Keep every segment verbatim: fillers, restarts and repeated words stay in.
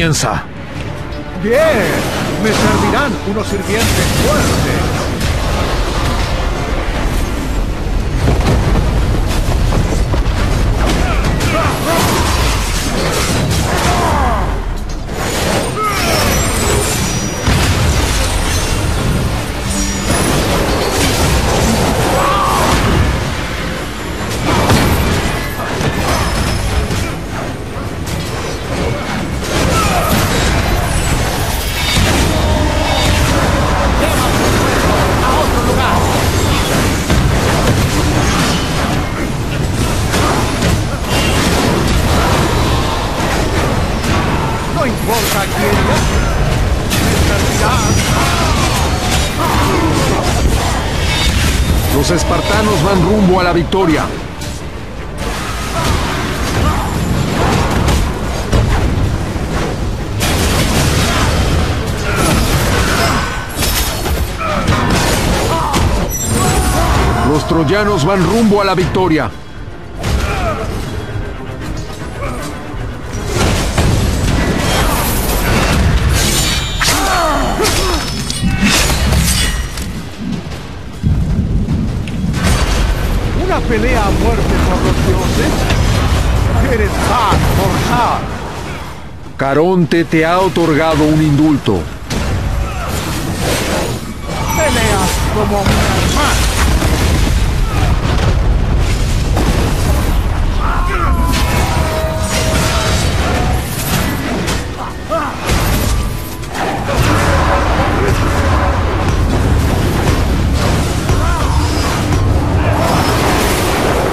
Piensa. Bien, me servirán unos sirvientes fuertes. Los espartanos van rumbo a la victoria. Los troyanos van rumbo a la victoria. Pelea a muerte por los dioses. Eres Har, Har. Caronte te ha otorgado un indulto. Peleas como un hermano.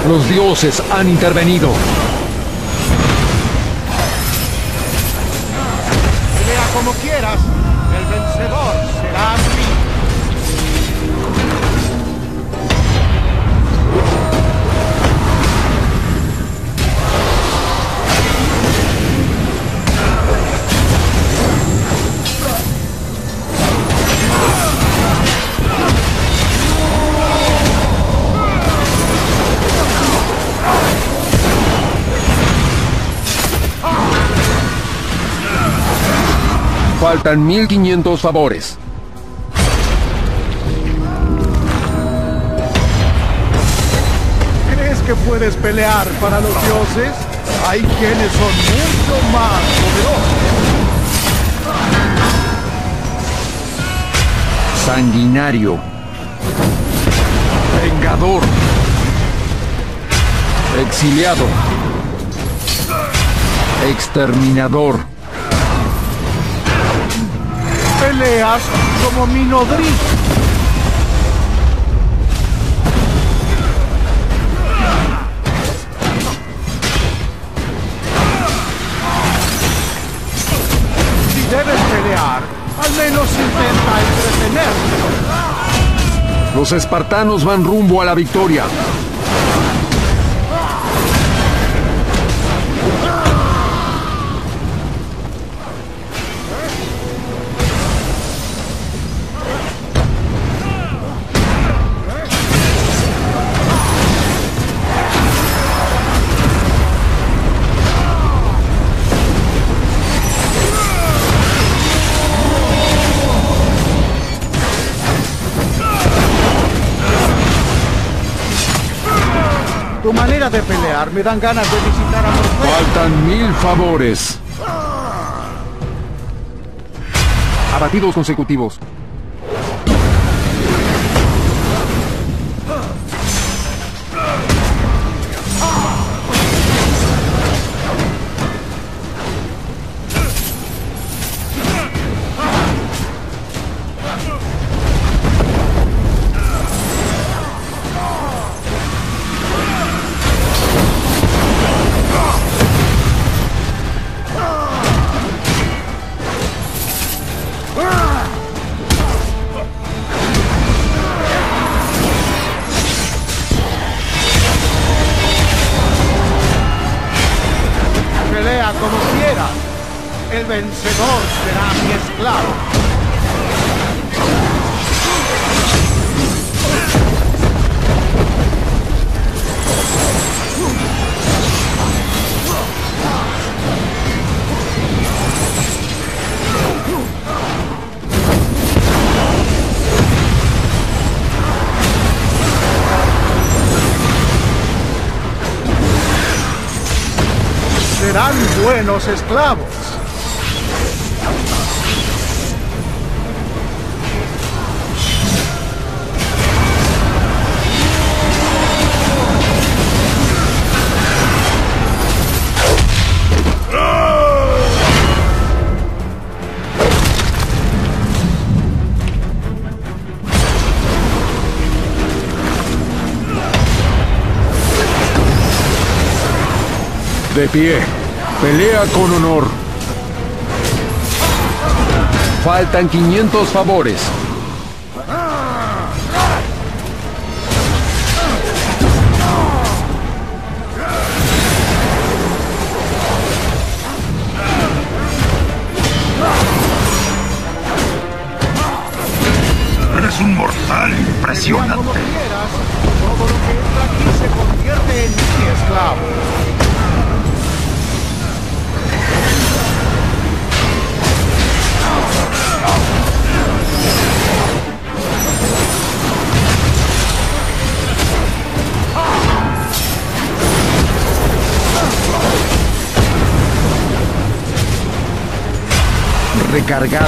Los dioses han intervenido. Pelea como quieras, el vencedor será Faltan mil quinientos favores. ¿Crees que puedes pelear para los dioses? Hay quienes son mucho más poderosos. Sanguinario. Vengador. Exiliado. Exterminador. Peleas como Minodri. Si debes pelear, al menos intenta entretenerte. Los espartanos van rumbo a la victoria. Tu manera de pelear me dan ganas de visitar a los reyes. Faltan mil favores. Abatidos consecutivos. Como quieras, el vencedor será mi esclavo. serán buenos esclavos. De pie, pelea con honor. Faltan quinientos favores. Eres un mortal impresionante. Todo lo que entra aquí se convierte en mi esclavo. Recargado.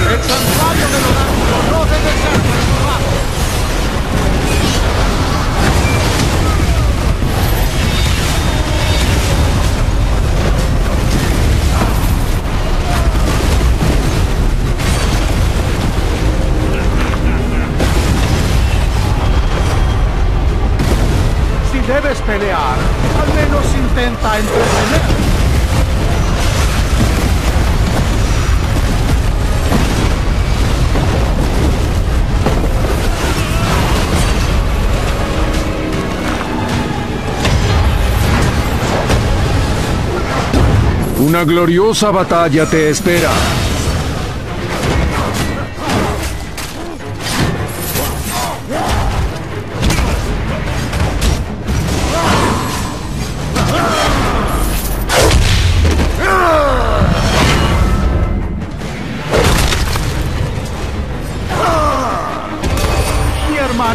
El santuario del oráculo no debe ser reservado. Debes pelear, al menos intenta entretener. Una gloriosa batalla te espera.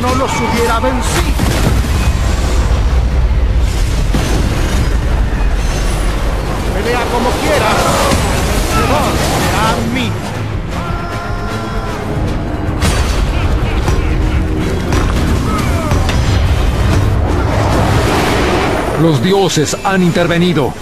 No los hubiera vencido. Pelea como quieras, el vencedor será mí. Los dioses han intervenido.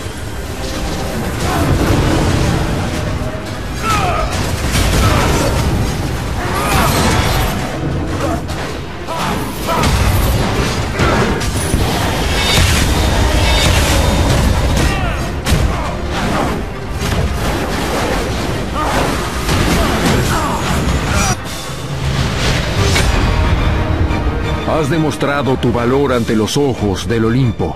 Has demostrado tu valor ante los ojos del Olimpo.